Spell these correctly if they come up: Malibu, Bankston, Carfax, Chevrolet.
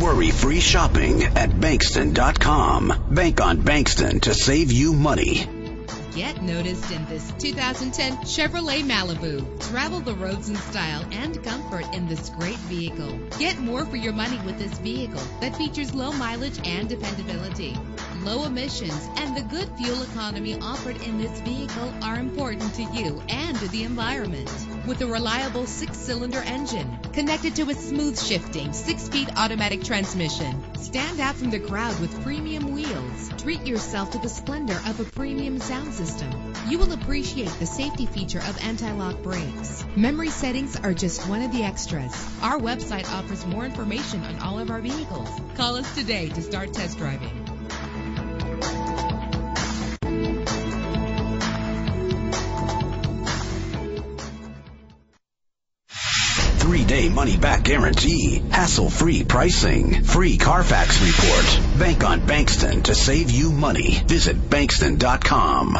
worry-free shopping at Bankston.com. Bank on Bankston to save you money. Get noticed in this 2010 Chevrolet Malibu. Travel the roads in style and comfort in this great vehicle. Get more for your money with this vehicle that features low mileage and dependability. Low emissions and the good fuel economy offered in this vehicle are important to you and to the environment. With a reliable 6-cylinder engine connected to a smooth shifting 6-speed automatic transmission, stand out from the crowd with premium wheels. Treat yourself to the splendor of a premium sound system. You will appreciate the safety feature of anti-lock brakes. Memory settings are just one of the extras. Our website offers more information on all of our vehicles. Call us today to start test driving. Three-day money-back guarantee, hassle-free pricing, free Carfax report. Bank on Bankston to save you money. Visit Bankston.com.